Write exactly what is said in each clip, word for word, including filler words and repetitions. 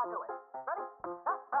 I do it. Ready? Your turn. Very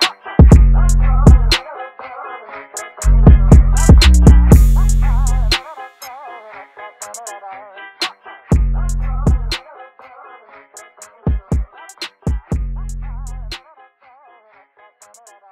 good. Very good. All right.